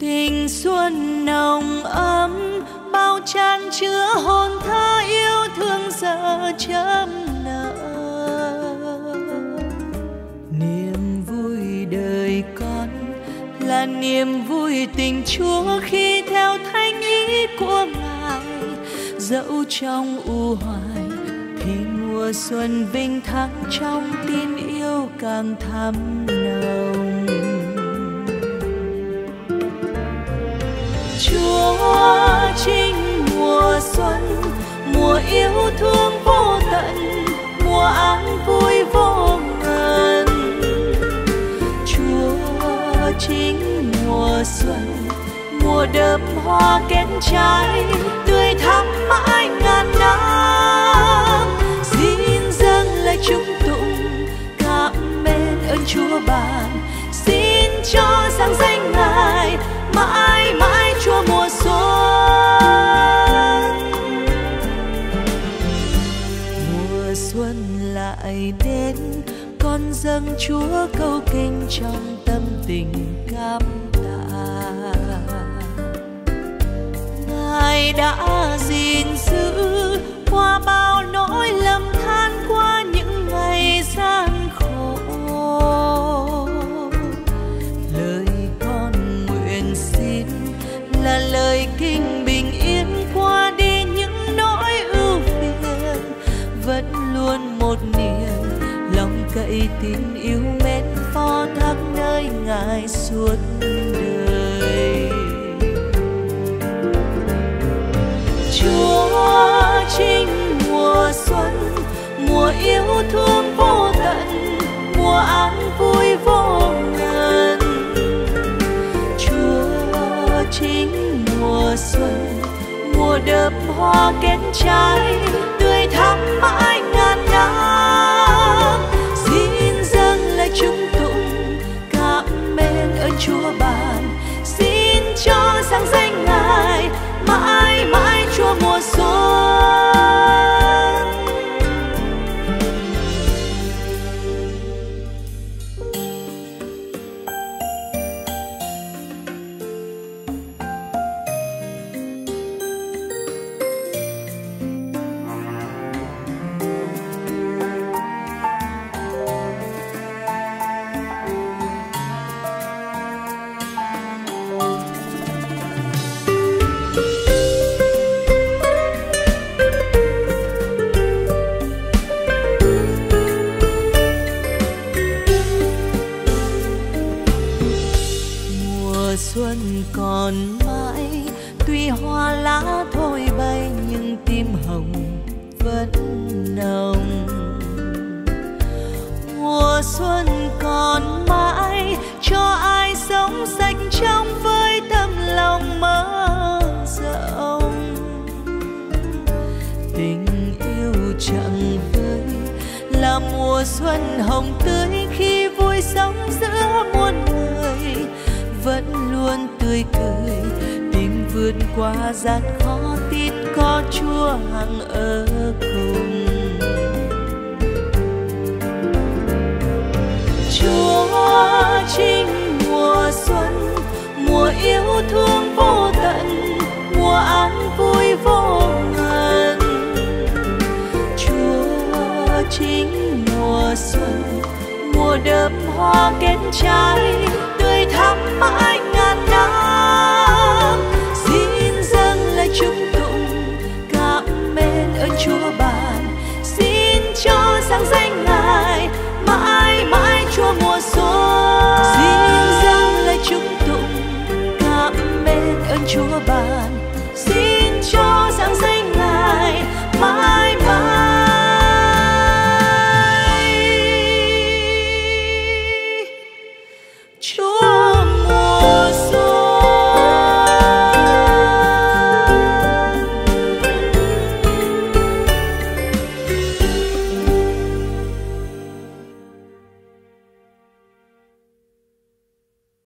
Tình xuân nồng ấm bao chan chứa hồn thơ yêu thương giờ chớm nở. Niềm vui đời con là niềm vui tình Chúa khi theo thánh ý của Ngài. Dẫu trong u hoài thì mùa xuân vinh thắng trong tin yêu càng thắm nồng. Chúa chính mùa xuân, mùa yêu thương vô tận, mùa an vui vô ngần. Chúa chính mùa xuân, mùa đơm hoa kết trái, tươi thắm mãi ngàn năm. Xin dâng lời chúng tụng cảm mến ơn Chúa ban, xin cho sáng danh Ngài mãi mãi Chúa mùa xuân. Mùa xuân lại đến, con dâng Chúa câu kinh trong tâm tình cảm tạ. Ngài đã gìn giữ qua bao nỗi lầm than, qua những ngày gian khổ. Lời con nguyện xin là lời kinh bình yên qua đi những nỗi ưu phiền, vẫn luôn một niềm lòng cậy tin yêu mến phó thác nơi Ngài suốt đời. Chúa chính mùa xuân, mùa yêu thương vô tận, mùa an vui vô ngần. Chúa chính mùa xuân, mùa đơm hoa kết trái, tươi thắm mãi ngàn năm. Xin dâng lời chúng tụng cảm mến ơn Chúa ban, xin cho sáng danh Ngài mãi mãi Chúa mùa xuân. Xuân còn mãi, tuy hoa lá thôi bay nhưng tim hồng vẫn nồng. Mùa xuân còn mãi, cho ai sống sạch trong với tâm lòng mơ rộng. Tình yêu chẳng vơi là mùa xuân hồng tươi khi vui sống giữa muôn người. Vẫn luôn tươi cười, tình vượt qua gian khó, tin có Chúa hằng ở cùng. Chúa chính mùa xuân, mùa yêu thương vô tận, mùa an vui vô ngần. Chúa chính mùa xuân, mùa đơm hoa kết trái, tươi thắm mãi.